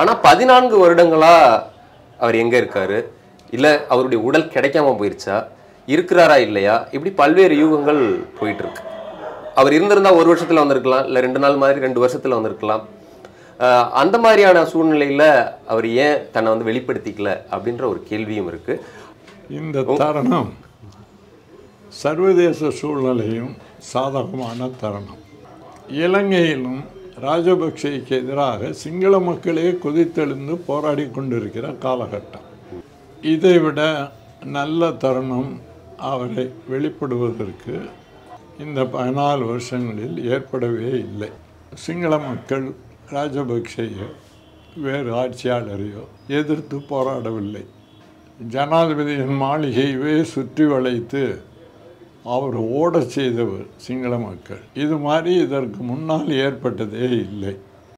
ஆனா 14 வருடங்களா அவர் எங்க இருக்காரு இல்ல அவருடைய உடல் கிடைக்காம போயிருச்சா இருக்குறாரா இல்லையா இப்படி பல்வேறு யூகங்கள் போயிட்டு இருக்கு அவர் இருந்திருந்தா ஒரு வருஷத்துல வந்திருக்கலாம் இல்ல ரெண்டு நாள் மாதிரி ரெண்டு வருஷத்துல வந்திருக்கலாம் அந்த மாதிரியான சூழ்நிலையில அவர் ஏன் தன்னை வந்து வெளிப்படுத்திக்கல அப்படிங்கற ஒரு கேள்வியும் இருக்கு இந்த தருணம் சர்வதேச சூழ்நிலையும் சாதகமான தருணம் இலங்கையிலும் ராஜபக்சேக்கு எதிராக சிங்கள மக்களே கொதித்தெழுந்து போராடி கொண்டிருக்கிற காலகட்டம் இதைவிட நல்ல தருணம் அவரை வெளிப்படுவதற்கு இந்த 14 வருஷங்களில் ஏற்படவே இல்லை சிங்கள மக்கள் ராஜபக்சேயோ வேறு ஆட்சியாளரையோ எதிர்த்து போராடவில்லை ஜனாதிபதியின் மாளிகையவே சுற்றி வளைத்து அவர் ஓடச் செய்தவர் சிங்கள மக்கள் இது மாதிரி இதற்கு முன்னால் ஏற்பட்டதே இல்லை